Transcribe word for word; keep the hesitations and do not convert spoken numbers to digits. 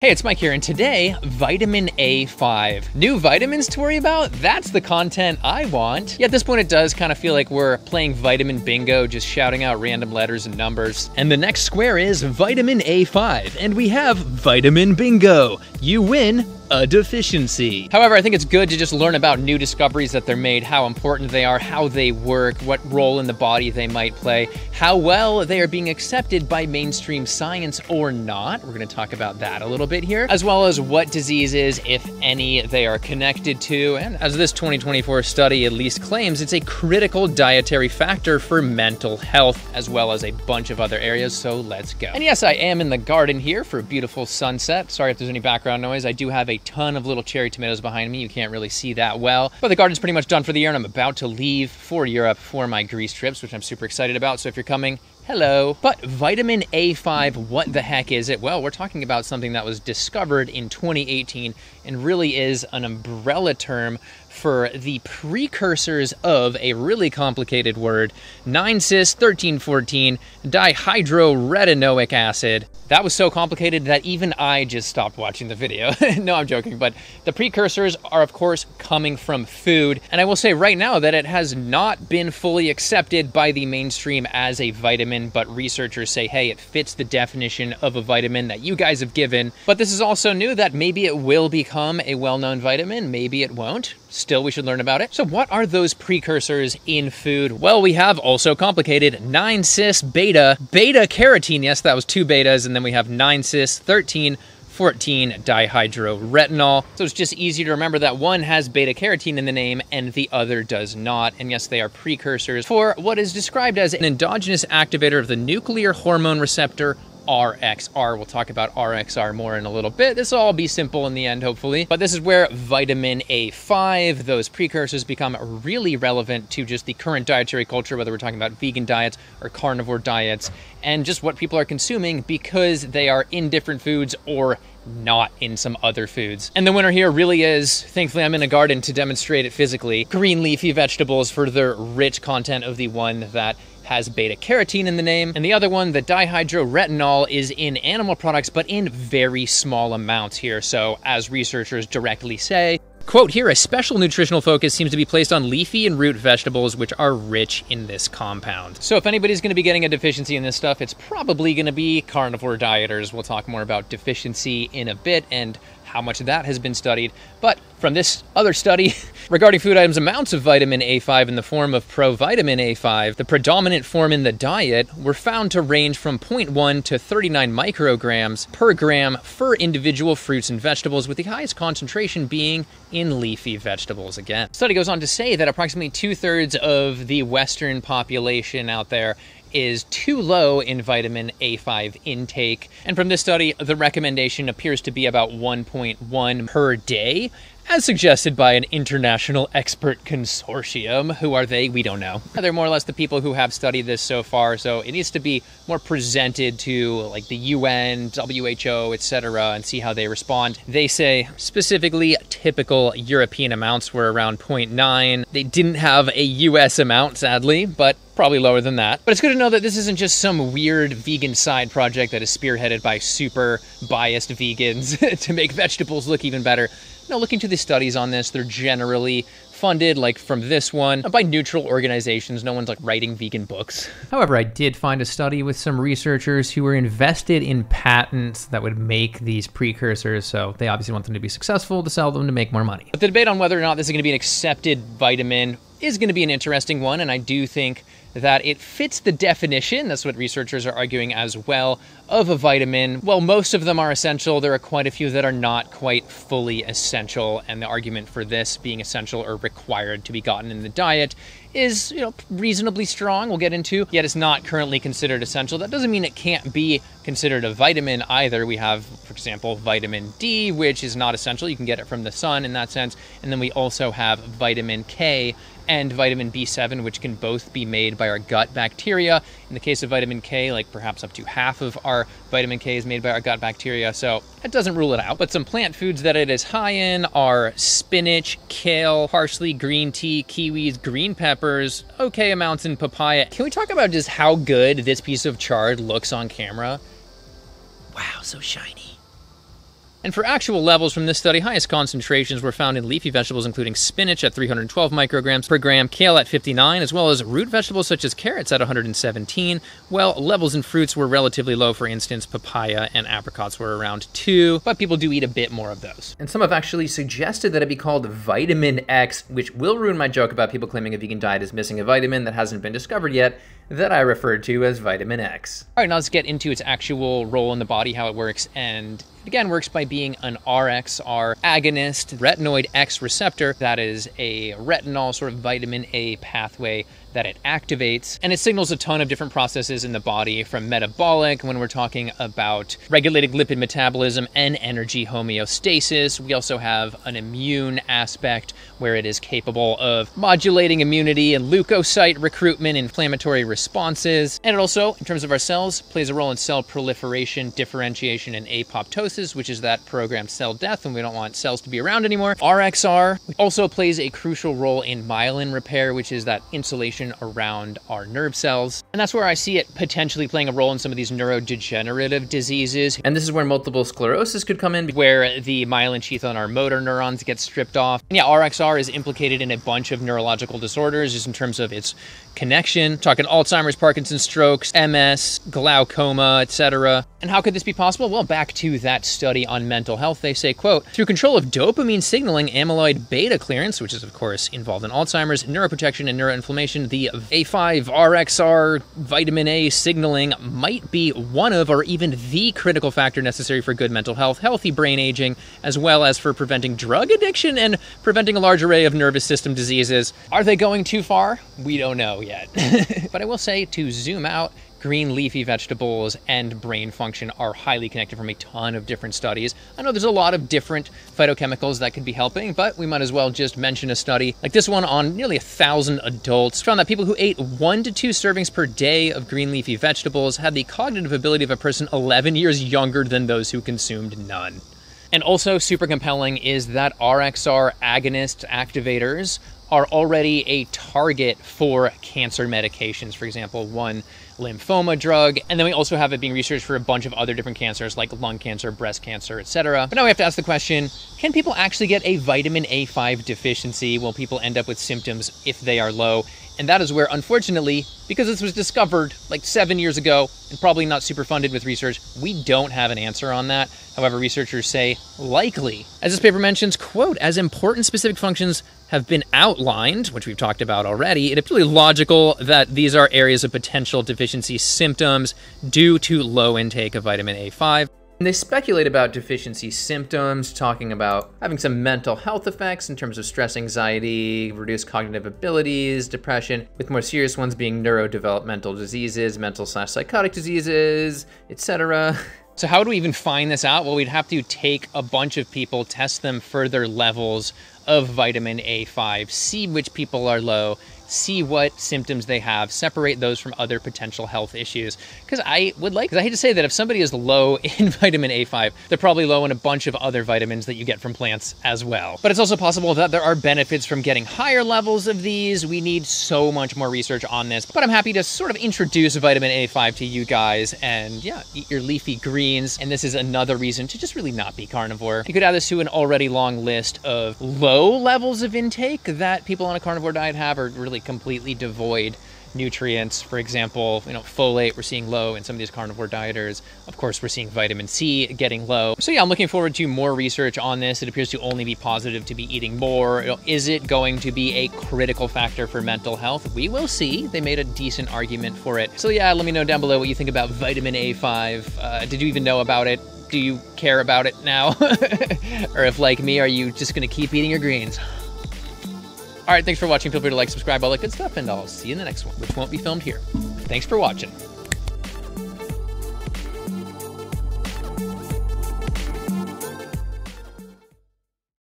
Hey, it's Mike here, and today, vitamin A five. New vitamins to worry about? That's the content I want. Yeah, at this point, it does kind of feel like we're playing vitamin bingo, just shouting out random letters and numbers. And the next square is vitamin A five, and we have vitamin bingo. You win a deficiency. However, I think it's good to just learn about new discoveries that they're made, how important they are, how they work, what role in the body they might play, how well they are being accepted by mainstream science or not. We're going to talk about that a little bit here, as well as what diseases, if any, they are connected to. And as this twenty twenty-four study at least claims, it's a critical dietary factor for mental health, as well as a bunch of other areas. So let's go. And yes, I am in the garden here for a beautiful sunset. Sorry if there's any background noise. I do have a ton of little cherry tomatoes behind me. You can't really see that well, but the garden's pretty much done for the year, and I'm about to leave for Europe for my Greece trips, which I'm super excited about. So if you're coming, hello. But vitamin A five, what the heck is it? Well, we're talking about something that was discovered in twenty eighteen and really is an umbrella term for the precursors of a really complicated word, nine cis thirteen fourteen dihydroretinoic acid. That was so complicated that even I just stopped watching the video. No, I'm joking, but the precursors are, of course, coming from food. And I will say right now that it has not been fully accepted by the mainstream as a vitamin, but researchers say, hey, it fits the definition of a vitamin that you guys have given. But this is also new, that maybe it will become a well-known vitamin, maybe it won't. Still, we should learn about it. So what are those precursors in food? Well, we have also complicated nine cis beta beta carotene. Yes, that was two betas. And then we have nine cis thirteen fourteen dihydroretinol. So it's just easy to remember that one has beta carotene in the name and the other does not. And yes, they are precursors for what is described as an endogenous activator of the nuclear hormone receptor R X R. We'll talk about R X R more in a little bit. This will all be simple in the end, hopefully. But this is where vitamin A five, those precursors, become really relevant to just the current dietary culture, whether we're talking about vegan diets or carnivore diets, and just what people are consuming because they are in different foods or not in some other foods. And the winner here really is, thankfully I'm in a garden to demonstrate it physically, green leafy vegetables for their rich content of the one that has beta carotene in the name. And the other one, the dihydroretinol, is in animal products, but in very small amounts here. So as researchers directly say, quote, here, a special nutritional focus seems to be placed on leafy and root vegetables, which are rich in this compound. So if anybody's going to be getting a deficiency in this stuff, it's probably going to be carnivore dieters. We'll talk more about deficiency in a bit and how much of that has been studied. But from this other study regarding food items, amounts of vitamin A five in the form of provitamin A five, the predominant form in the diet, were found to range from zero point one to thirty-nine micrograms per gram for individual fruits and vegetables, with the highest concentration being in leafy vegetables again. The study goes on to say that approximately two-thirds of the Western population out there is too low in vitamin A five intake. And from this study, the recommendation appears to be about one point one per day, as suggested by an international expert consortium. Who are they? We don't know. They're more or less the people who have studied this so far, so it needs to be more presented to like the U N, W H O, et cetera, and see how they respond. They say specifically typical European amounts were around zero point nine. They didn't have a U S amount, sadly, but probably lower than that. But it's good to know that this isn't just some weird vegan side project that is spearheaded by super biased vegans to make vegetables look even better. Now, looking to the studies on this, they're generally funded, like from this one, by neutral organizations. No one's like writing vegan books. However, I did find a study with some researchers who were invested in patents that would make these precursors. So they obviously want them to be successful, to sell them, to make more money. But the debate on whether or not this is going to be an accepted vitamin is going to be an interesting one. And I do think that it fits the definition, that's what researchers are arguing as well, of a vitamin. Well, most of them are essential. There are quite a few that are not quite fully essential. And the argument for this being essential or required to be gotten in the diet is, you know, reasonably strong, we'll get into, yet it's not currently considered essential. That doesn't mean it can't be considered a vitamin either. We have, for example, vitamin D, which is not essential. You can get it from the sun in that sense. And then we also have vitamin K and vitamin B seven, which can both be made by our gut bacteria. In the case of vitamin K, like perhaps up to half of our vitamin K is made by our gut bacteria, so that doesn't rule it out. But some plant foods that it is high in are spinach, kale, parsley, green tea, kiwis, green peppers, okay amounts in papaya. Can we talk about just how good this piece of chard looks on camera? Wow, so shiny. And for actual levels from this study, highest concentrations were found in leafy vegetables including spinach at three hundred twelve micrograms per gram, kale at fifty-nine, as well as root vegetables such as carrots at one hundred seventeen, while levels in fruits were relatively low. For instance, papaya and apricots were around two, but people do eat a bit more of those. And some have actually suggested that it be called vitamin X, which will ruin my joke about people claiming a vegan diet is missing a vitamin that hasn't been discovered yet, that I referred to as vitamin X. All right, now let's get into its actual role in the body, how it works, and it again works by being an R X R agonist, retinoid X receptor. That is a retinol sort of vitamin A pathway that it activates, and it signals a ton of different processes in the body, from metabolic, when we're talking about regulating lipid metabolism and energy homeostasis. We also have an immune aspect where it is capable of modulating immunity and leukocyte recruitment, inflammatory responses. And it also, in terms of our cells, plays a role in cell proliferation, differentiation, and apoptosis, which is that programmed cell death when we don't want cells to be around anymore. R X R also plays a crucial role in myelin repair, which is that insulation around our nerve cells. And that's where I see it potentially playing a role in some of these neurodegenerative diseases. And this is where multiple sclerosis could come in, where the myelin sheath on our motor neurons gets stripped off. And yeah, R X R is implicated in a bunch of neurological disorders just in terms of its connection. We're talking Alzheimer's, Parkinson's, strokes, M S, glaucoma, et cetera. And how could this be possible? Well, back to that study on mental health, they say, quote, through control of dopamine signaling, amyloid beta clearance, which is of course involved in Alzheimer's, neuroprotection, and neuroinflammation, the A five R X R vitamin A signaling might be one of, or even the critical factor necessary for good mental health, healthy brain aging, as well as for preventing drug addiction and preventing a large array of nervous system diseases. Are they going too far? We don't know yet. But I will say, to zoom out, green leafy vegetables and brain function are highly connected from a ton of different studies. I know there's a lot of different phytochemicals that could be helping, but we might as well just mention a study like this one on nearly a thousand adults found that people who ate one to two servings per day of green leafy vegetables had the cognitive ability of a person eleven years younger than those who consumed none. And also super compelling is that R X R agonist activators are already a target for cancer medications, for example, one lymphoma drug. And then we also have it being researched for a bunch of other different cancers like lung cancer, breast cancer, et cetera. But now we have to ask the question, can people actually get a vitamin A five deficiency? Will people end up with symptoms if they are low? And that is where, unfortunately, because this was discovered like seven years ago and probably not super funded with research, we don't have an answer on that. However, researchers say likely. As this paper mentions, quote, as important specific functions have been outlined, which we've talked about already, it is really logical that these are areas of potential deficiency symptoms due to low intake of vitamin A five. And they speculate about deficiency symptoms, talking about having some mental health effects in terms of stress, anxiety, reduced cognitive abilities, depression, with more serious ones being neurodevelopmental diseases, mental slash psychotic diseases, et cetera. So how do we even find this out? Well, we'd have to take a bunch of people, test them for their levels of vitamin A five, see which people are low, see what symptoms they have, separate those from other potential health issues. Because I would like, because I hate to say that if somebody is low in vitamin A five, they're probably low in a bunch of other vitamins that you get from plants as well. But it's also possible that there are benefits from getting higher levels of these. We need so much more research on this, but I'm happy to sort of introduce vitamin A five to you guys. And yeah, eat your leafy greens. And this is another reason to just really not be carnivore. You could add this to an already long list of low levels of intake that people on a carnivore diet have, or really completely devoid nutrients. For example, you know, folate, we're seeing low in some of these carnivore dieters. Of course, we're seeing vitamin C getting low. So yeah, I'm looking forward to more research on this. It appears to only be positive to be eating more. You know, is it going to be a critical factor for mental health? We will see. They made a decent argument for it. So yeah, let me know down below what you think about vitamin A five. Uh, did you even know about it? Do you care about it now? Or if, like me, are you just gonna keep eating your greens? All right, thanks for watching. Feel free to like, subscribe, all that good stuff, and I'll see you in the next one, which won't be filmed here. Thanks for watching.